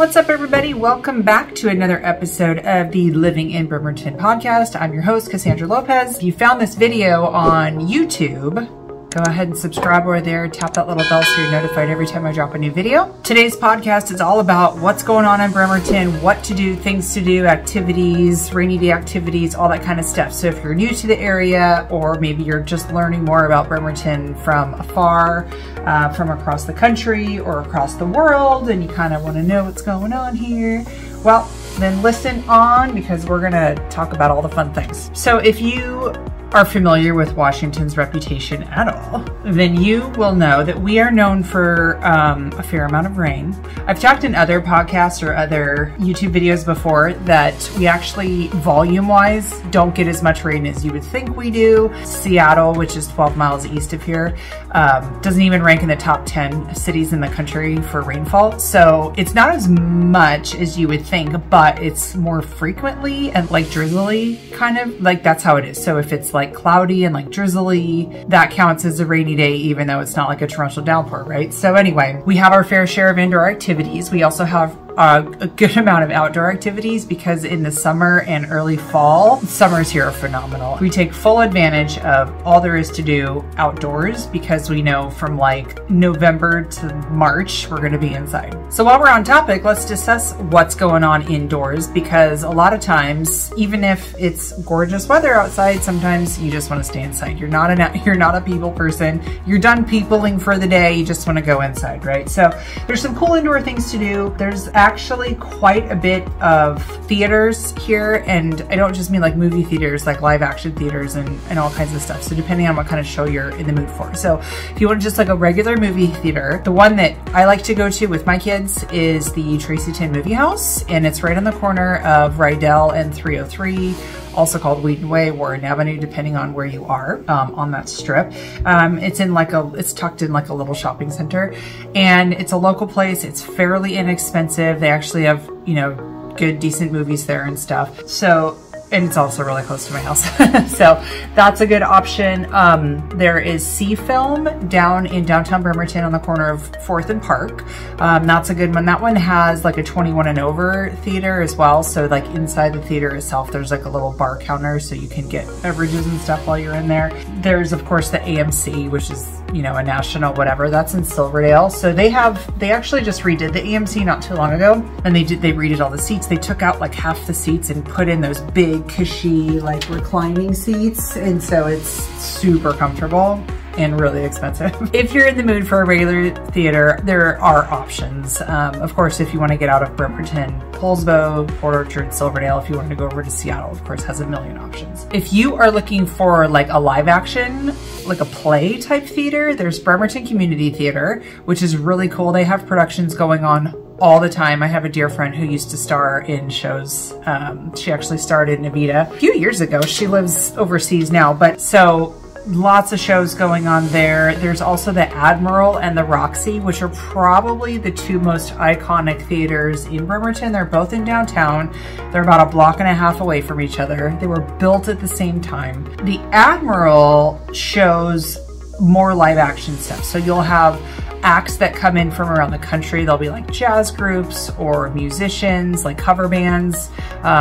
What's up, everybody? Welcome back to another episode of the Living in Bremerton podcast. I'm your host, Cassandra Lopez. If you found this video on YouTube, go ahead and subscribe over there. Tap that little bell so you're notified every time I drop a new video. Today's podcast is all about what's going on in Bremerton, what to do, things to do, activities, rainy day activities, all that kind of stuff. So if you're new to the area, or maybe you're just learning more about Bremerton from afar, from across the country or across the world, and you kind of want to know what's going on here, well, then listen on, because we're going to talk about all the fun things. So if you are familiar with Washington's reputation at all, then you will know that we are known for a fair amount of rain. I've talked in other podcasts or other YouTube videos before that we actually, volume-wise, don't get as much rain as you would think we do. Seattle, which is 12 miles east of here, doesn't even rank in the top 10 cities in the country for rainfall. So it's not as much as you would think, but it's more frequently and like drizzly, kind of like that's how it is. So if it's like cloudy and like drizzly, that counts as a rainy day, even though it's not like a torrential downpour, right? So anyway, we have our fair share of indoor activities. We also have a good amount of outdoor activities, because in the summer and early fall, summers here are phenomenal. We take full advantage of all there is to do outdoors, because we know from like November to March, we're going to be inside. So while we're on topic, let's discuss what's going on indoors, because a lot of times, even if it's gorgeous weather outside, sometimes you just want to stay inside. You're not a people person. You're done peopling for the day. You just want to go inside, right? So there's some cool indoor things to do. There's actually quite a bit of theaters here, and I don't just mean like movie theaters, like live action theaters and all kinds of stuff. So depending on what kind of show you're in the mood for. So if you want just like a regular movie theater, the one that I like to go to with my kids is the Tracy Tin Movie House, and it's right on the corner of Rydell and 303, also called Wheaton Way, Warren Avenue, depending on where you are on that strip. It's tucked in like a little shopping center, and it's a local place. It's fairly inexpensive. They actually have, you know, good, decent movies there and stuff. So, and it's also really close to my house. So that's a good option. There is C-Film down in downtown Bremerton on the corner of 4th and Park. That's a good one. That one has like a 21 and over theater as well. So like inside the theater itself, there's like a little bar counter, so you can get beverages and stuff while you're in there. There's of course the AMC, which is, you know, a national whatever. That's in Silverdale. So they actually just redid the AMC not too long ago, and they redid all the seats. They took out like half the seats and put in those big cushy like reclining seats, and so it's super comfortable and really expensive. If you're in the mood for a regular theater, there are options. Of course, if you want to get out of Bremerton, Poulsbo, Port Orchard, Silverdale, if you want to go over to Seattle, of course, has a million options. If you are looking for like a live action, like a play type theater, there's Bremerton Community Theater, which is really cool. They have productions going on all the time. I have a dear friend who used to star in shows. She actually starred in Evita a few years ago. She lives overseas now, but so lots of shows going on there. There's also the Admiral and the Roxy, which are probably the two most iconic theaters in Bremerton. They're both in downtown. They're about a block and a half away from each other. They were built at the same time. The Admiral shows more live action stuff. So you'll have acts that come in from around the country. They'll be like jazz groups or musicians, like cover bands.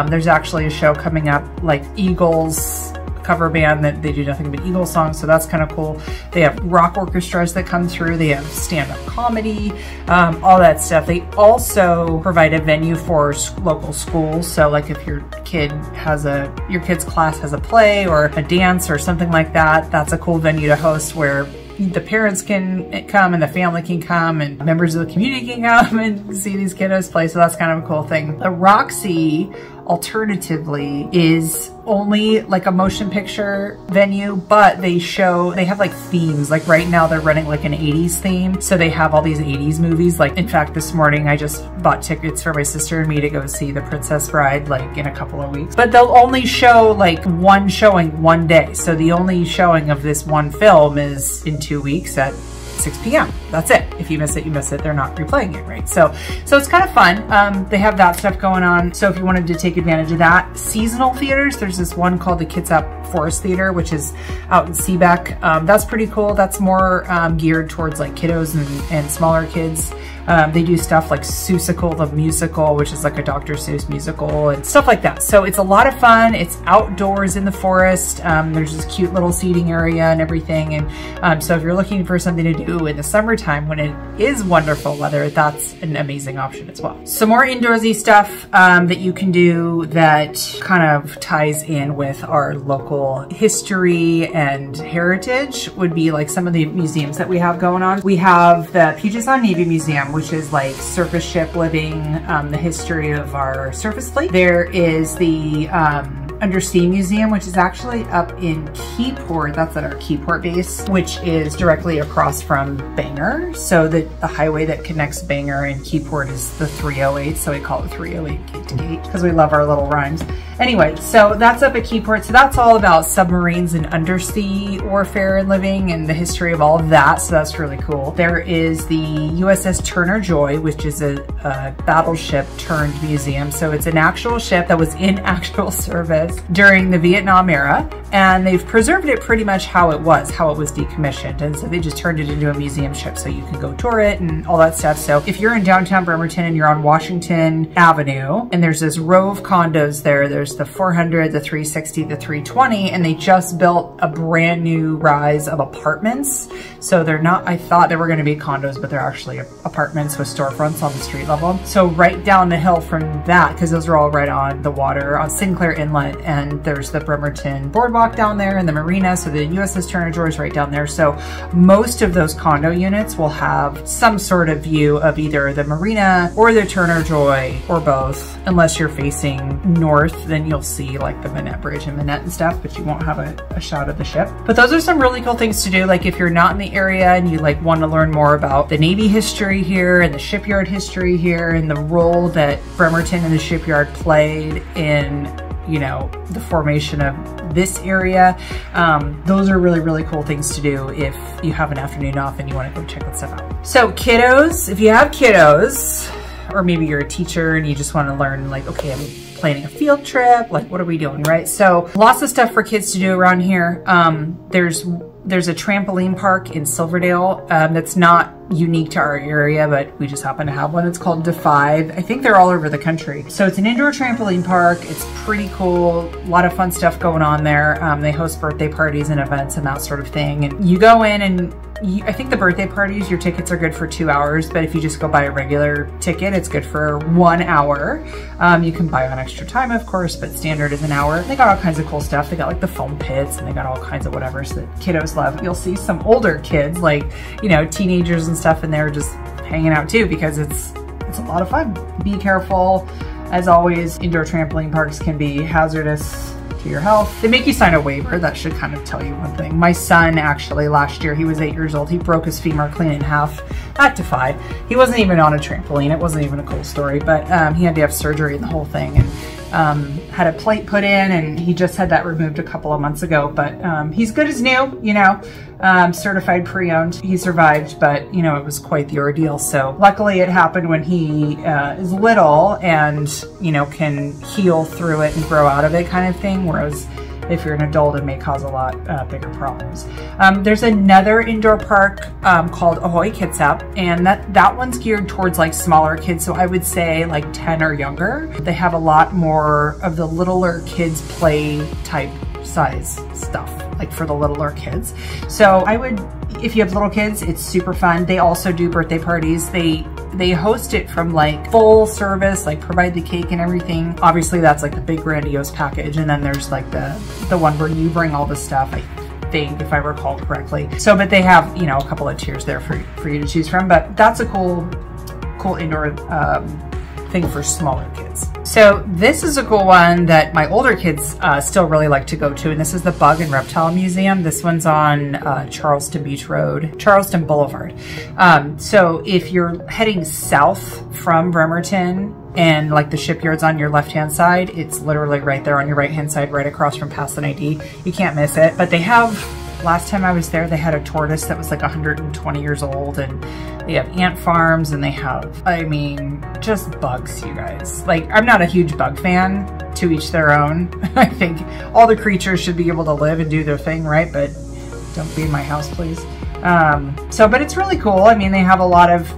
There's actually a show coming up, like Eagles cover band, that they do nothing but Eagles songs, so that's kind of cool. They have rock orchestras that come through. They have stand-up comedy, all that stuff. They also provide a venue for local schools. So like if your kid's class has a play or a dance or something like that, that's a cool venue to host, where the parents can come and the family can come and members of the community can come and see these kiddos play. So that's kind of a cool thing. The Roxy, alternatively, is only like a motion picture venue, but they have like themes. Like right now they're running like an 80s theme. So they have all these 80s movies. Like in fact, this morning I just bought tickets for my sister and me to go see The Princess Bride like in a couple of weeks. But they'll only show like one showing one day. So the only showing of this one film is in 2 weeks at 6 p.m. That's it. If you miss it, you miss it. They're not replaying it, right? So it's kind of fun. They have that stuff going on. So if you wanted to take advantage of that, seasonal theaters, there's this one called the Kitsap Forest Theater, which is out in Seaback. That's pretty cool. That's more geared towards like kiddos and smaller kids. They do stuff like Seussical the Musical, which is like a Dr. Seuss musical and stuff like that. So it's a lot of fun. It's outdoors in the forest. There's this cute little seating area and everything. And so if you're looking for something to do in the summertime when it is wonderful weather, that's an amazing option as well. Some more indoorsy stuff that you can do that kind of ties in with our local history and heritage would be like some of the museums that we have going on. We have the Puget Sound Navy Museum, which is like surface ship living, the history of our surface fleet. There is the Undersea Museum, which is actually up in Keyport. That's at our Keyport base, which is directly across from Bangor. So the highway that connects Bangor and Keyport is the 308. So we call it 308 gate to gate because we love our little rhymes. Anyway, so that's up at Keyport. So that's all about submarines and undersea warfare and living and the history of all of that. So that's really cool. There is the USS Turner Joy, which is a battleship turned museum. So it's an actual ship that was in actual service during the Vietnam era. And they've preserved it pretty much how it was decommissioned. And so they just turned it into a museum ship so you can go tour it and all that stuff. So if you're in downtown Bremerton and you're on Washington Avenue, and there's this row of condos there, there's the 400, the 360, the 320, and they just built a brand new rise of apartments. So they're not, I thought they were gonna be condos, but they're actually apartments with storefronts on the street level. So right down the hill from that, because those are all right on the water, on Sinclair Inlet, and there's the Bremerton Boardwalk down there in the marina. So the USS Turner Joy is right down there. So most of those condo units will have some sort of view of either the marina or the Turner Joy or both. Unless you're facing north, then you'll see like the Manette Bridge and Manette and stuff, but you won't have a shot of the ship. But those are some really cool things to do. Like if you're not in the area and you like want to learn more about the Navy history here and the shipyard history here and the role that Bremerton and the shipyard played in, you know, the formation of this area. Those are really, really cool things to do if you have an afternoon off and you want to go check that stuff out. So kiddos, if you have kiddos, or maybe you're a teacher and you just want to learn like, okay, I'm planning a field trip, like what are we doing, right? So lots of stuff for kids to do around here. There's a trampoline park in Silverdale that's not unique to our area, but we just happen to have one. It's called Defy. I think they're all over the country. So it's an indoor trampoline park. It's pretty cool. A lot of fun stuff going on there. They host birthday parties and events and that sort of thing. And you go in and I think the birthday parties, your tickets are good for 2 hours, but if you just go buy a regular ticket, it's good for 1 hour. You can buy on extra time, of course, but standard is an hour. They got all kinds of cool stuff. They got like the foam pits and they got all kinds of whatever so that kiddos love. You'll see some older kids, like, you know, teenagers and stuff in there just hanging out too, because it's a lot of fun. Be careful. As always, indoor trampoline parks can be hazardous to your health. They make you sign a waiver. That should kind of tell you one thing. My son actually last year, he was 8 years old. He broke his femur clean in half at Defy. He wasn't even on a trampoline. It wasn't even a cool story, but he had to have surgery and the whole thing, and had a plate put in, and he just had that removed a couple of months ago, but he's good as new, you know, certified pre-owned. He survived, but you know, it was quite the ordeal. So luckily it happened when he is little and, you know, can heal through it and grow out of it kind of thing. Whereas if you're an adult, it may cause a lot bigger problems. There's another indoor park called Ahoy Kids Up, and that one's geared towards like smaller kids. So I would say like 10 or younger. They have a lot more of the littler kids play type size stuff, like for the littler kids. So I would, if you have little kids, it's super fun. They also do birthday parties. They host it from like full service, like provide the cake and everything. Obviously that's like the big grandiose package. And then there's like the one where you bring all the stuff, I think, if I recall correctly. So, but they have, you know, a couple of tiers there for you to choose from, but that's a cool indoor thing for smaller kids. So this is a cool one that my older kids still really like to go to, and this is the Bug and Reptile Museum. This one's on Charleston Beach Road, Charleston Boulevard. So if you're heading south from Bremerton, and like the shipyard's on your left-hand side, it's literally right there on your right-hand side, right across from Past the ID. You can't miss it, but they have Last time I was there, they had a tortoise that was like 120 years old, and they have ant farms, and they have, I mean, just bugs, you guys. Like, I'm not a huge bug fan, to each their own. I think all the creatures should be able to live and do their thing, right? But don't be in my house, please. But it's really cool. I mean, they have a lot of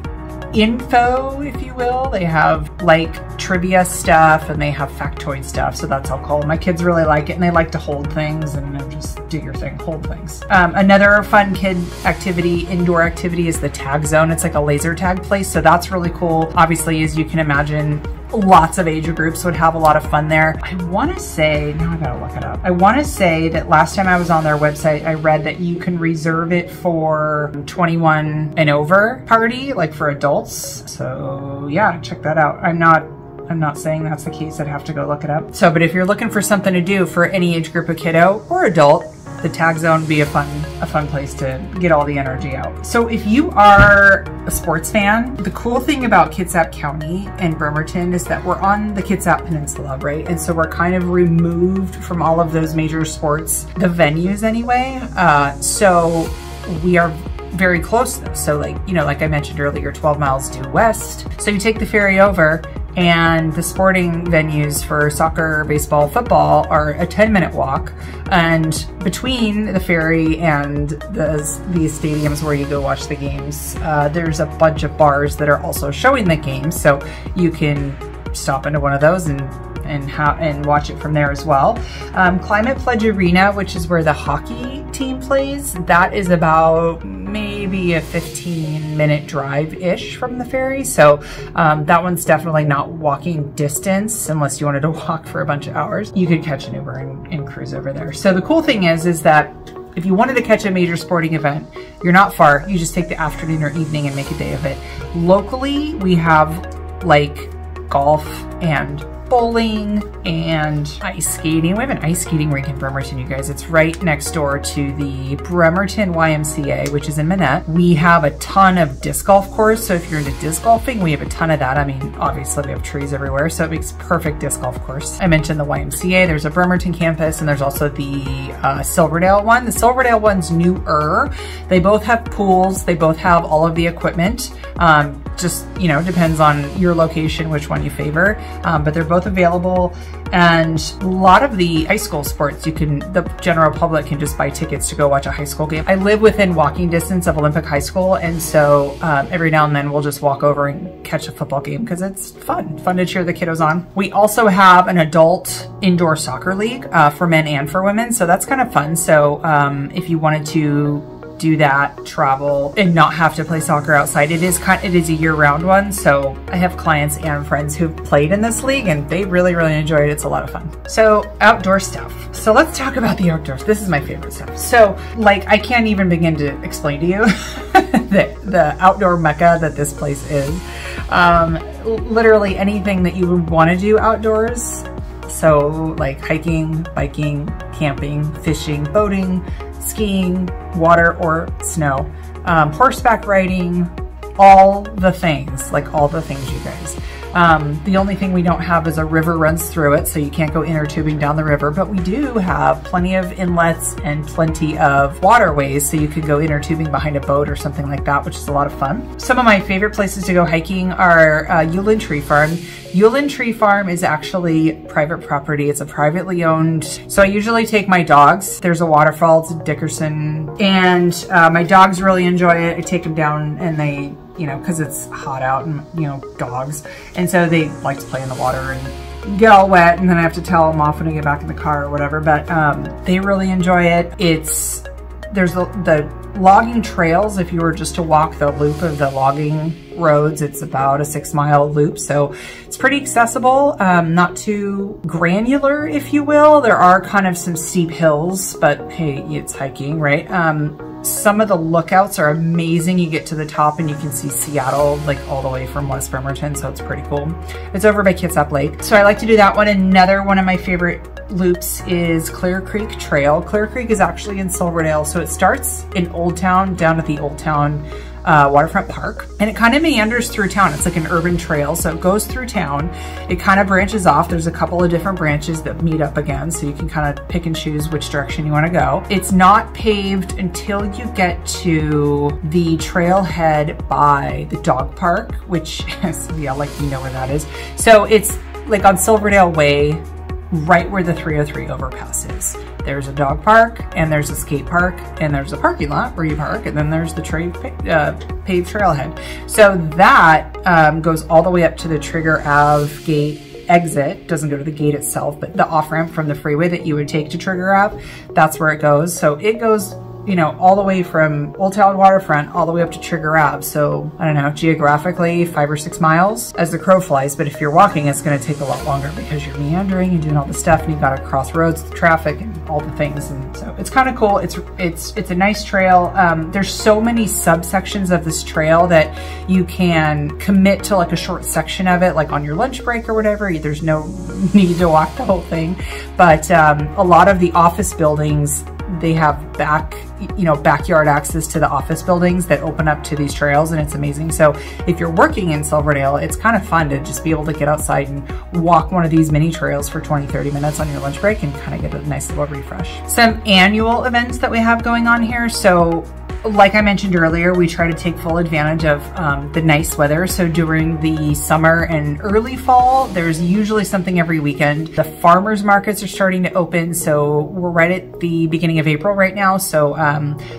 info, if you will. They have like trivia stuff, and they have factoid stuff, so that's all cool. My kids really like it, and they like to hold things and just do your thing, hold things. Another fun kid activity, indoor activity, is the tag zone. It's like a laser tag place, so that's really cool. Obviously, as you can imagine, lots of age groups would have a lot of fun there. I want to say, now I gotta look it up. I want to say that last time I was on their website, I read that you can reserve it for 21 and over party, like for adults. So yeah, check that out. I'm not saying that's the case. I'd have to go look it up. So, but if you're looking for something to do for any age group of kiddo or adult, the tag zone would be a fun place to get all the energy out. So if you are a sports fan, the cool thing about Kitsap County and Bremerton is that we're on the Kitsap Peninsula, right? And so we're kind of removed from all of those major sports, the venues anyway. So we are very close though. So like, you know, like I mentioned earlier, 12 miles due west. So you take the ferry over, and the sporting venues for soccer, baseball, football are a 10-minute walk. And between the ferry and these stadiums where you go watch the games, there's a bunch of bars that are also showing the games. So you can stop into one of those and watch it from there as well. Climate Pledge Arena, which is where the hockey team plays, that is about maybe a 15-minute drive-ish from the ferry. So that one's definitely not walking distance unless you wanted to walk for a bunch of hours. You could catch an Uber and cruise over there. So the cool thing is that if you wanted to catch a major sporting event, you're not far. You just take the afternoon or evening and make a day of it. Locally, we have like golf and bowling and ice skating. We have an ice skating rink in Bremerton, you guys. It's right next door to the Bremerton YMCA, which is in Manette. We have a ton of disc golf course. So if you're into disc golfing, we have a ton of that. I mean, obviously we have trees everywhere, so it makes perfect disc golf course. I mentioned the YMCA. There's a Bremerton campus, and there's also the Silverdale one. The Silverdale one's newer. They both have pools. They both have all of the equipment. Just, you know, depends on your location, which one you favor, but they're both available. And a lot of the high school sports, the general public can just buy tickets to go watch a high school game. I live within walking distance of Olympic High School, and so every now and then we'll just walk over and catch a football game because it's fun to cheer the kiddos on. We also have an adult indoor soccer league for men and for women, so that's kind of fun. So if you wanted to do that, travel, and not have to play soccer outside. It is a year-round one, so I have clients and friends who've played in this league, and they really, really enjoy it. It's a lot of fun. So outdoor stuff. So let's talk about the outdoors. This is my favorite stuff. So like, I can't even begin to explain to you the outdoor mecca that this place is. Literally anything that you would want to do outdoors. So like hiking, biking, camping, fishing, boating, skiing, water or snow, horseback riding, all the things, like all the things, you guys. The only thing we don't have is a river runs through it, so you can't go inner tubing down the river, but we do have plenty of inlets and plenty of waterways, so you could go inner tubing behind a boat or something like that, which is a lot of fun. Some of my favorite places to go hiking are Yulin Tree Farm. Yulin Tree Farm is actually private property. It's a privately owned, so I usually take my dogs. There's a waterfall, it's Dickerson, and my dogs really enjoy it. I take them down and they, you know, because it's hot out and, you know, dogs. And so they like to play in the water and get all wet, and then I have to towel them off when I get back in the car or whatever. But they really enjoy it. There's the logging trails. If you were just to walk the loop of the logging roads, it's about a 6-mile loop. So it's pretty accessible, not too granular, if you will. There are kind of some steep hills, but hey, it's hiking, right? Some of the lookouts are amazing. You get to the top and you can see Seattle, like all the way from West Bremerton, so it's pretty cool. It's over by Kitsap Lake. So I like to do that one. Another one of my favorite loops is Clear Creek Trail. Clear Creek is actually in Silverdale, so it starts in Old Town, down at the Old Town waterfront park, and it kind of meanders through town. It's like an urban trail, so it goes through town. It kind of branches off. There's a couple of different branches that meet up again, so you can kind of pick and choose which direction you want to go. It's not paved until you get to the trailhead by the dog park, which is, yeah, like, you know where that is. So it's like on Silverdale Way, right where the 303 overpass is. There's a dog park, and there's a skate park, and there's a parking lot where you park, and then there's the paved trailhead. So that goes all the way up to the Trigger Ave gate exit. Doesn't go to the gate itself, but the off-ramp from the freeway that you would take to Trigger Ave, that's where it goes. So it goes, you know, all the way from Old Town Waterfront all the way up to Trigger Ave. So I don't know, geographically 5 or 6 miles as the crow flies, but if you're walking, it's going to take a lot longer because you're meandering and doing all the stuff, and you've got to cross roads, the traffic, and all the things. And so it's kind of cool. It's a nice trail. There's so many subsections of this trail that you can commit to like a short section of it, like on your lunch break or whatever. There's no need to walk the whole thing, but a lot of the office buildings, they have backyard access to the office buildings that open up to these trails, and it's amazing. So if you're working in Silverdale, it's kind of fun to just be able to get outside and walk one of these mini trails for 20-30 minutes on your lunch break and kind of get a nice little refresh. Some annual events that we have going on here. So like I mentioned earlier, we try to take full advantage of the nice weather. So during the summer and early fall, there's usually something every weekend. The farmers markets are starting to open. So we're right at the beginning of April right now. So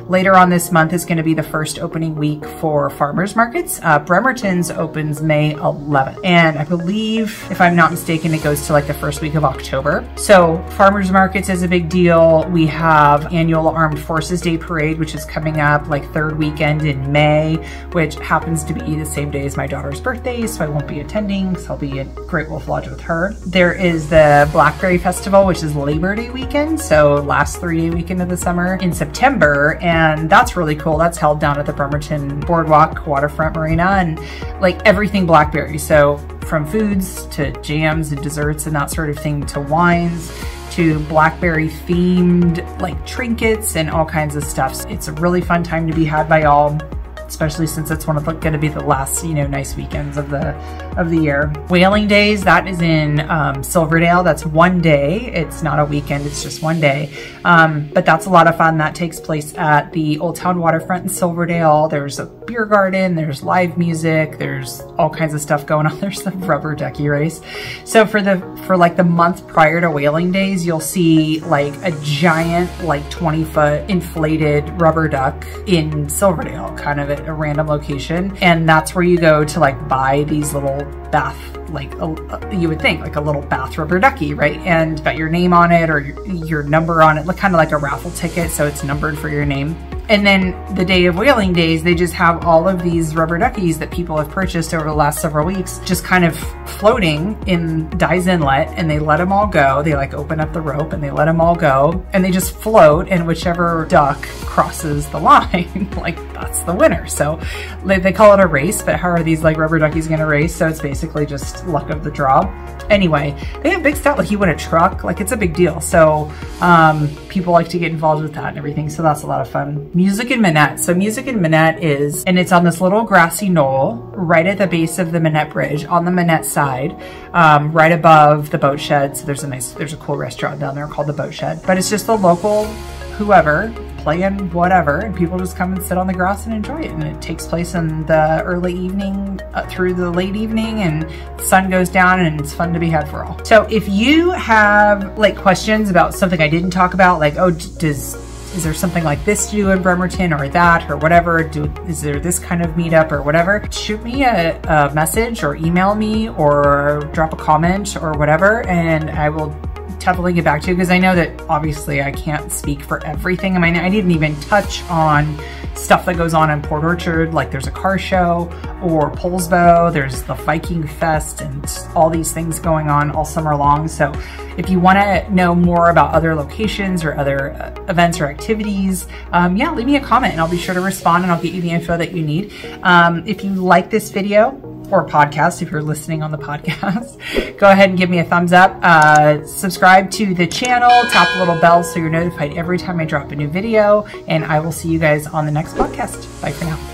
later on this month is going to be the first opening week for farmers markets. Bremerton's opens May 11th. And I believe, if I'm not mistaken, it goes to like the first week of October. So farmers markets is a big deal. We have annual Armed Forces Day Parade, which is coming up like third weekend in May, which happens to be the same day as my daughter's birthday, so I won't be attending because I'll be at Great Wolf Lodge with her. There is the Blackberry Festival, which is Labor Day weekend, so last 3-day weekend of the summer in September, and that's really cool. That's held down at the Bremerton Boardwalk Waterfront Marina, and like everything blackberry, so from foods to jams and desserts and that sort of thing to wines, to blackberry themed like trinkets and all kinds of stuff. So it's a really fun time to be had by all, especially since it's one of the, going to be the last, you know, nice weekends of the year. Whaling Days, that is in Silverdale. That's one day. It's not a weekend. It's just one day. But that's a lot of fun. That takes place at the Old Town Waterfront in Silverdale. There's a beer garden. There's live music. There's all kinds of stuff going on. There's the rubber ducky race. So for like the month prior to Whaling Days, you'll see like a giant, like 20-foot inflated rubber duck in Silverdale, kind of at a random location. And that's where you go to like buy these little bath, like you would think like a little bath rubber ducky, right? And got your name on it or your number on it, look kind of like a raffle ticket. So it's numbered for your name. And then the day of Whaling Days, they just have all of these rubber duckies that people have purchased over the last several weeks, just kind of floating in Sinclair Inlet, and they let them all go. They like open up the rope and they let them all go, and they just float, and whichever duck crosses the line, like that's the winner. So they call it a race, but how are these like rubber duckies gonna race? So it's basically just luck of the draw. Anyway, they have big stuff, like you win a truck, like it's a big deal. So people like to get involved with that and everything. So that's a lot of fun. Music in Manette. So Music in Manette is, and it's on this little grassy knoll right at the base of the Manette Bridge on the Manette side, right above the boat shed. So there's a cool restaurant down there called the Boat Shed, but it's just the local whoever playing whatever, and people just come and sit on the grass and enjoy it. And it takes place in the early evening through the late evening, and the sun goes down, and it's fun to be had for all. So if you have like questions about something I didn't talk about, like, oh, is there something like this to do in Bremerton or that or whatever? Is there this kind of meetup or whatever? Shoot me a message or email me or drop a comment or whatever, and I will totally get back to you, because I know that obviously I can't speak for everything. I mean, I didn't even touch on stuff that goes on in Port Orchard, like there's a car show or Poulsbo, there's the Viking Fest, and all these things going on all summer long. So if you want to know more about other locations or other events or activities, yeah, leave me a comment and I'll be sure to respond, and I'll get you the info that you need. If you like this video, or podcast, if you're listening on the podcast, go ahead and give me a thumbs up, subscribe to the channel, tap the little bell so you're notified every time I drop a new video, and I will see you guys on the next podcast. Bye for now.